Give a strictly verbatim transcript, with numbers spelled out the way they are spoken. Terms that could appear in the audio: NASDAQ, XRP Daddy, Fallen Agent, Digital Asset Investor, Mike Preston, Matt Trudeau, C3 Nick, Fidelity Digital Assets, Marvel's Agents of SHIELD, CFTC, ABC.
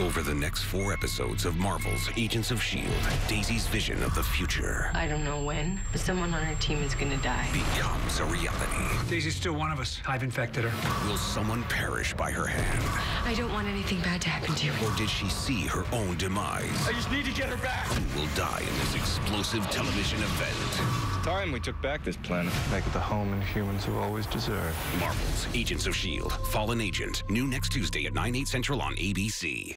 Over the next four episodes of Marvel's Agents of S H I E L D, Daisy's vision of the future... I don't know when, but someone on her team is gonna die. ...becomes a reality. Daisy's still one of us. I've infected her. Will someone perish by her hand? I don't want anything bad to happen to you. Or did she see her own demise? I just need to get her back! Who will die in this explosive television event? Time we took back this planet, make it the home and humans have always deserved. Marvel's Agents of S H I E L D, Fallen Agent, new next Tuesday at nine, eight central on A B C.